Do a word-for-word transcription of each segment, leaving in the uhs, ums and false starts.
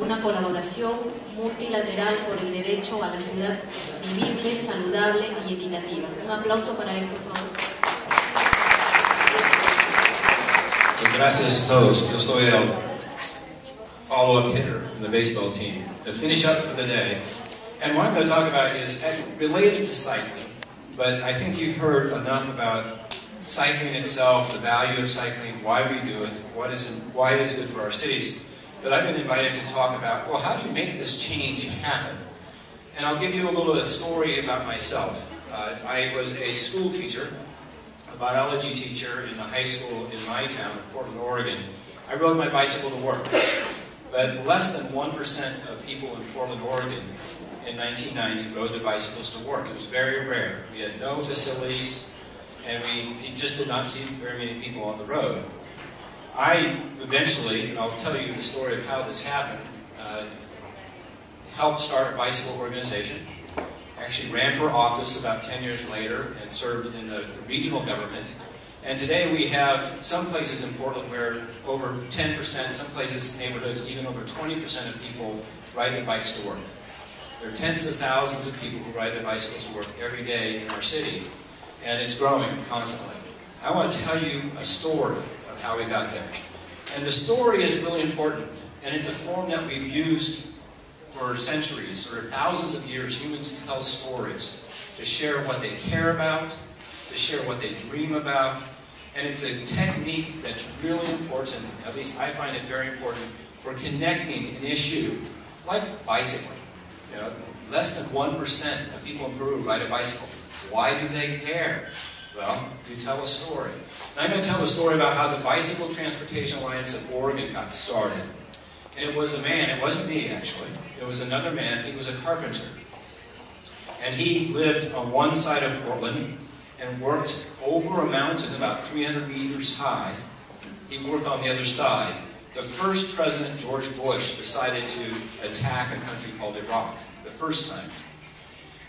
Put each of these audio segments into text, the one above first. Una colaboración multilateral por el derecho a la ciudad vivible, saludable y equitativa. Un aplauso para él, por favor. Gracias a todos. Yo soy el follow-up hitter in the baseball team. To finish up for the day, and what I'm going to talk about is related to cycling, but I think you've heard enough about cycling itself, the value of cycling, why we do it, what is, why it is good for our cities. But I've been invited to talk about, well, how do you make this change happen? And I'll give you a little story about myself. Uh, I was a school teacher, a biology teacher in the high school in my town, Portland, Oregon. I rode my bicycle to work. But less than one percent of people in Portland, Oregon in nineteen ninety rode their bicycles to work. It was very rare. We had no facilities, and we just did not see very many people on the road. I eventually, and I'll tell you the story of how this happened, uh, helped start a bicycle organization, actually ran for office about ten years later and served in the, the regional government. And today we have some places in Portland where over ten percent, some places, neighborhoods, even over twenty percent of people ride their bikes to work. There are tens of thousands of people who ride their bicycles to work every day in our city, and it's growing constantly. I want to tell you a story how we got there. And the story is really important, and it's a form that we've used for centuries, or thousands of years. Humans tell stories to share what they care about, to share what they dream about, and it's a technique that's really important, at least I find it very important, for connecting an issue like bicycling. You know, less than one percent of people in Peru ride a bicycle. Why do they care? Well, you tell a story. And I'm going to tell a story about how the Bicycle Transportation Alliance of Oregon got started. And it was a man, it wasn't me actually, it was another man, he was a carpenter. And he lived on one side of Portland and worked over a mountain about three hundred meters high. He worked on the other side. The first president, George Bush, decided to attack a country called Iraq, the first time.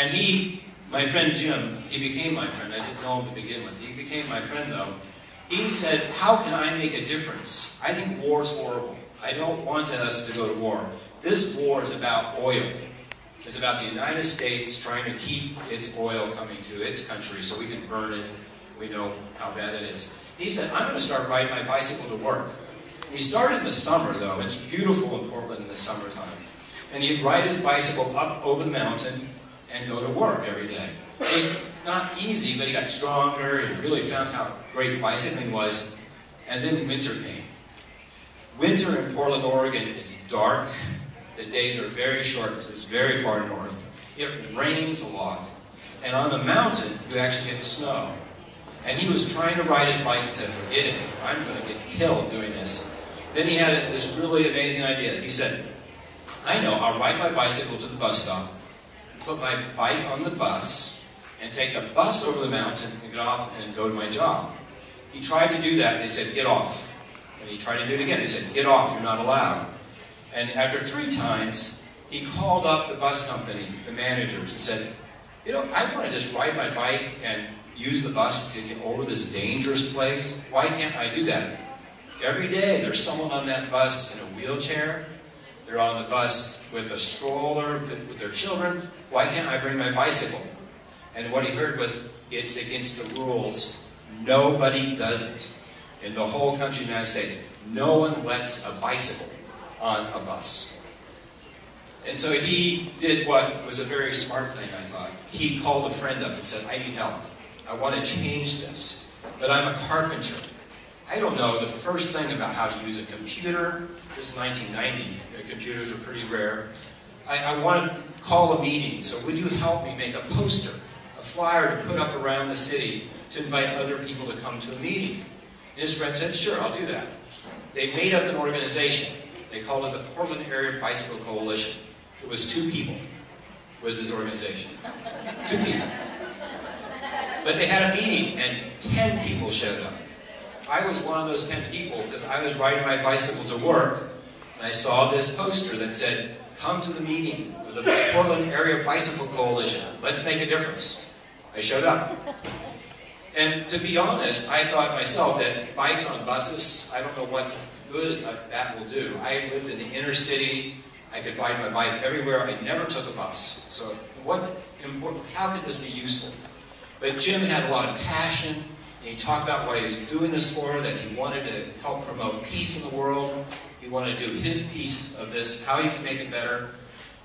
And he My friend Jim, he became my friend. I didn't know him to begin with. He became my friend, though. He said, how can I make a difference? I think war is horrible. I don't want us to go to war. This war is about oil. It's about the United States trying to keep its oil coming to its country so we can burn it. We know how bad it is. He said, I'm going to start riding my bicycle to work. He started in the summer, though. It's beautiful in Portland in the summertime. And he'd ride his bicycle up over the mountain and go to work every day. It was not easy, but he got stronger and really found how great bicycling was. And then winter came. Winter in Portland, Oregon is dark. The days are very short because it's very far north. It rains a lot. And on the mountain, you actually get snow. And he was trying to ride his bike and said, forget it, I'm going to get killed doing this. Then he had this really amazing idea. He said, I know, I'll ride my bicycle to the bus stop, put my bike on the bus, and take the bus over the mountain and get off and go to my job. He tried to do that, and they said, get off. And he tried to do it again. They said, get off, you're not allowed. And after three times, he called up the bus company, the managers, and said, you know, I want to just ride my bike and use the bus to get over this dangerous place. Why can't I do that? Every day, there's someone on that bus in a wheelchair. They're on the bus with a stroller, with their children. Why can't I bring my bicycle? And what he heard was, it's against the rules. Nobody does it. In the whole country of the United States, no one lets a bicycle on a bus. And so he did what was a very smart thing, I thought. He called a friend up and said, I need help. I want to change this, but I'm a carpenter. I don't know the first thing about how to use a computer. This is nineteen ninety. Computers were pretty rare. I, I want to call a meeting, so would you help me make a poster, a flyer to put up around the city to invite other people to come to a meeting? And his friend said, sure, I'll do that. They made up an organization. They called it the Portland Area Bicycle Coalition. It was two people, was his organization. Two people. But they had a meeting, and ten people showed up. I was one of those ten people because I was riding my bicycle to work, and I saw this poster that said, come to the meeting with the Portland Area Bicycle Coalition. Let's make a difference. I showed up. And to be honest, I thought myself that bikes on buses, I don't know what good that will do. I lived in the inner city. I could ride my bike everywhere. I never took a bus. So what, how could this be useful? But Jim had a lot of passion, and he talked about why he was doing this for, that he wanted to help promote peace in the world. He wanted to do his piece of this, how he can make it better.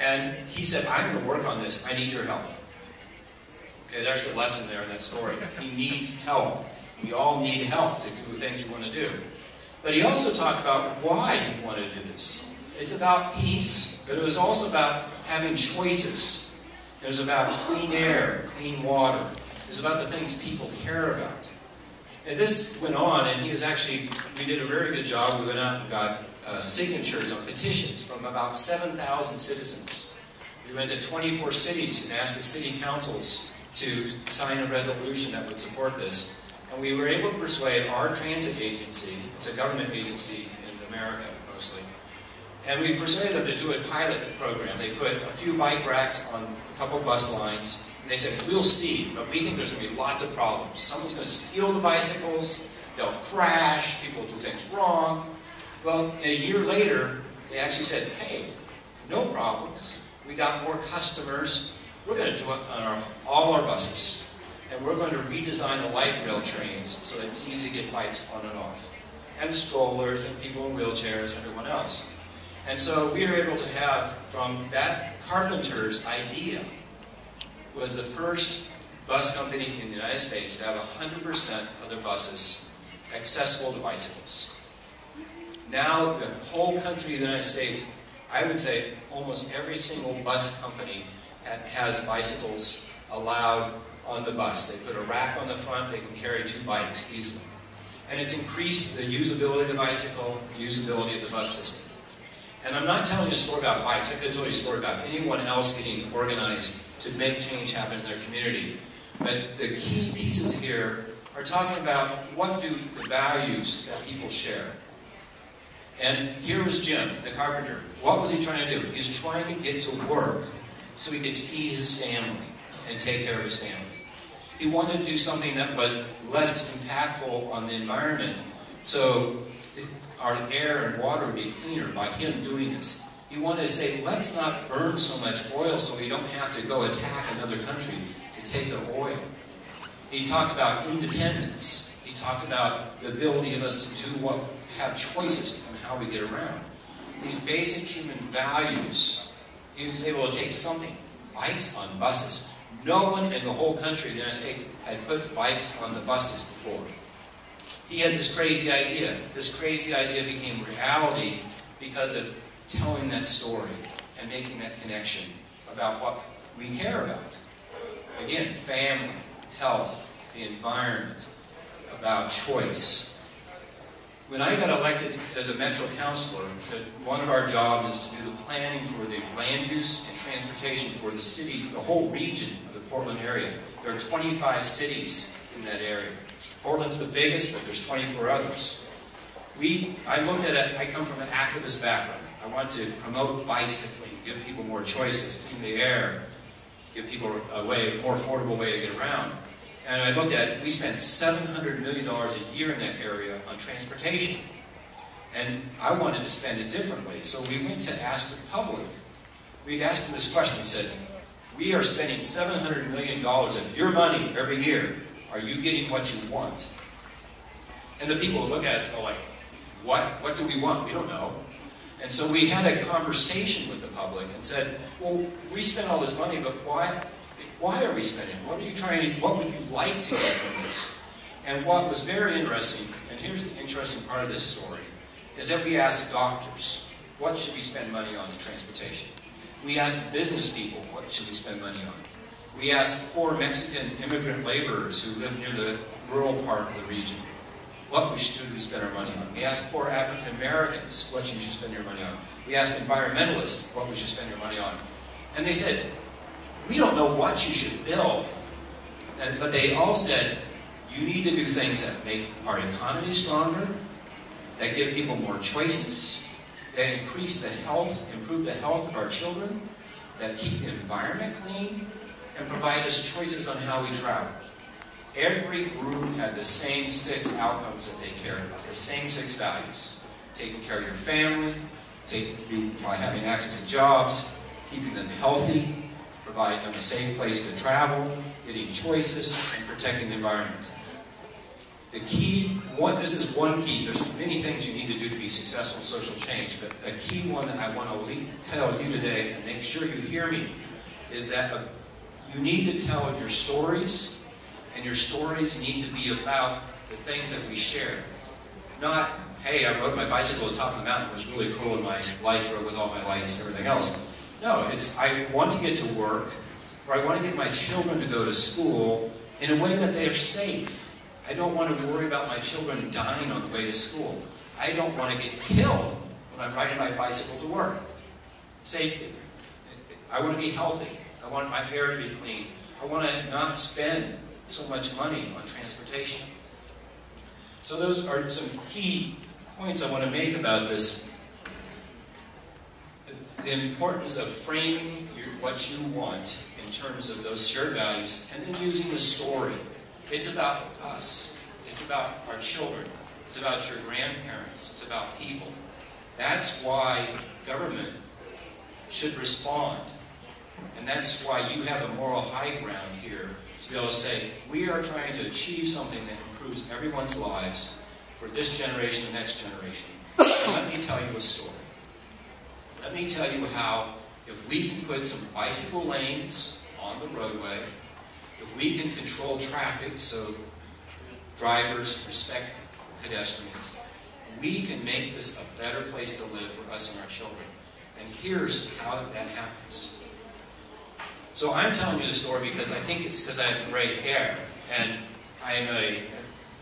And he said, I'm going to work on this. I need your help. Okay, there's a lesson there in that story. He needs help. We all need help to do things we want to do. But he also talked about why he wanted to do this. It's about peace, but it was also about having choices. It was about clean air, clean water. It was about the things people care about. And this went on, and he was actually, we did a very good job. We went out and got uh, signatures on petitions from about seven thousand citizens. We went to twenty-four cities and asked the city councils to sign a resolution that would support this. And we were able to persuade our transit agency, it's a government agency in America mostly, and we persuaded them to do a pilot program. They put a few bike racks on a couple bus lines, and they said, we'll see, but we think there's going to be lots of problems. Someone's going to steal the bicycles, they'll crash, people do things wrong. Well, a year later, they actually said, hey, no problems. We got more customers. We're going to do it on our, all our buses. And we're going to redesign the light rail trains so it's easy to get bikes on and off. And strollers and people in wheelchairs, everyone else. And so we were able to have, from that carpenter's idea, was the first bus company in the United States to have one hundred percent of their buses accessible to bicycles. Now the whole country of the United States, I would say almost every single bus company has bicycles allowed on the bus. They put a rack on the front, they can carry two bikes easily. And it's increased the usability of the bicycle, the usability of the bus system. And I'm not telling you a story about bikes, I could tell you a story about anyone else getting organized to make change happen in their community. But the key pieces here are talking about what do the values that people share. And here was Jim, the carpenter. What was he trying to do? He was trying to get to work so he could feed his family and take care of his family. He wanted to do something that was less impactful on the environment, so our air and water would be cleaner by him doing this. He wanted to say, let's not burn so much oil so we don't have to go attack another country to take their oil. He talked about independence. He talked about the ability of us to do what, have choices on how we get around. These basic human values, he was able to take something, bikes on buses. No one in the whole country of the United States had put bikes on the buses before. He had this crazy idea. This crazy idea became reality because of telling that story and making that connection about what we care about. Again, family, health, the environment, about choice. When I got elected as a Metro Councilor, one of our jobs is to do the planning for the land use and transportation for the city, the whole region of the Portland area. There are twenty-five cities in that area. Portland's the biggest, but there's twenty-four others. We, I looked at it, I come from an activist background. I want to promote bicycling, give people more choices, clean the air, give people a way, a more affordable way to get around. And I looked at, we spent seven hundred million dollars a year in that area on transportation. And I wanted to spend it differently, so we went to ask the public. We asked them this question, we said, we are spending seven hundred million dollars of your money every year. Are you getting what you want? And the people who look at us are like, what? What do we want? We don't know. And so we had a conversation with the public and said, well, we spent all this money, but why? Why are we spending? What are you trying to, what would you like to get from this? And what was very interesting, and here's the interesting part of this story, is that we asked doctors, what should we spend money on in transportation? We asked business people, what should we spend money on? We asked poor Mexican immigrant laborers who live near the rural part of the region, what we should do to spend our money on. We asked poor African Americans, what you should spend your money on. We asked environmentalists, what we should spend your money on. And they said, we don't know what you should build, and, but they all said, you need to do things that make our economy stronger, that give people more choices, that increase the health, improve the health of our children, that keep the environment clean, and provide us choices on how we travel. Every group had the same six outcomes that they cared about, the same six values. Taking care of your family, taking, by having access to jobs, keeping them healthy, providing them a safe place to travel, getting choices, and protecting the environment. The key one, this is one key, there's many things you need to do to be successful in social change, but the key one that I want to tell you today, and make sure you hear me, is that you need to tell your stories, and your stories need to be about the things that we share. Not, hey, I rode my bicycle to the top of the mountain, it was really cool, and my light rode with all my lights and everything else. No, it's, I want to get to work, or I want to get my children to go to school in a way that they are safe. I don't want to worry about my children dying on the way to school. I don't want to get killed when I'm riding my bicycle to work. Safety. I want to be healthy. I want my hair to be clean. I want to not spend so much money on transportation. So those are some key points I want to make about this. The importance of framing your, what you want in terms of those shared values, and then using the story. It's about us. It's about our children. It's about your grandparents. It's about people. That's why government should respond. And that's why you have a moral high ground here to be able to say, we are trying to achieve something that improves everyone's lives for this generation and the next generation. Let me tell you a story. Let me tell you how, if we can put some bicycle lanes on the roadway, if we can control traffic so drivers respect pedestrians, we can make this a better place to live for us and our children. And here's how that happens. So I'm telling you the story because I think it's because I have great hair, and I am an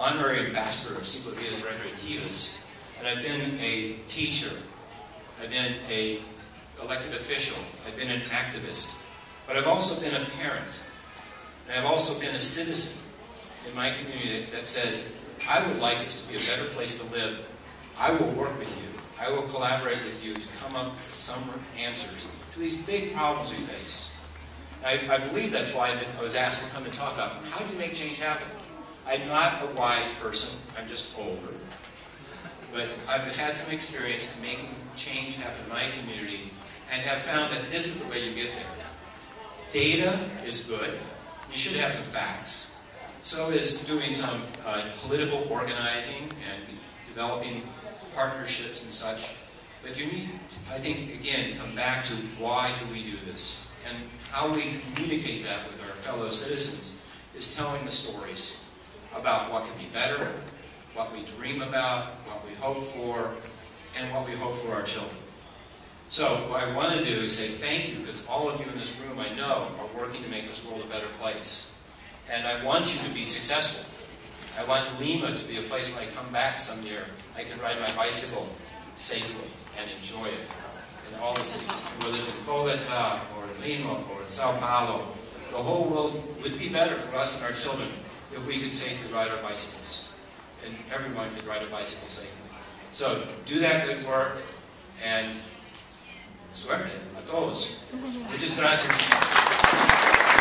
honorary ambassador of Ciclovías Recreativas, and I've been a teacher, I've been an elected official, I've been an activist, but I've also been a parent. And I've also been a citizen in my community that, that says, I would like this to be a better place to live. I will work with you. I will collaborate with you to come up with some answers to these big problems we face. I, I believe that's why I've been, I was asked to come and talk about how do you make change happen. I'm not a wise person. I'm just older. But I've had some experience in making change happen in my community and have found that this is the way you get there. Data is good. You should have some facts. So is doing some uh, political organizing and developing partnerships and such. But you need, I think, again, come back to why do we do this? And how we communicate that with our fellow citizens is telling the stories about what can be better, what we dream about, what we hope for, and what we hope for our children. So what I want to do is say thank you, because all of you in this room I know are working to make this world a better place. And I want you to be successful. I want Lima to be a place when I come back some year, I can ride my bicycle safely and enjoy it in all the cities. Whether it's in Bogota or in Lima or in Sao Paulo, the whole world would be better for us and our children if we could safely ride our bicycles. And everyone could ride a bicycle safely. So do that good work, and suerte a todos. Muchas gracias.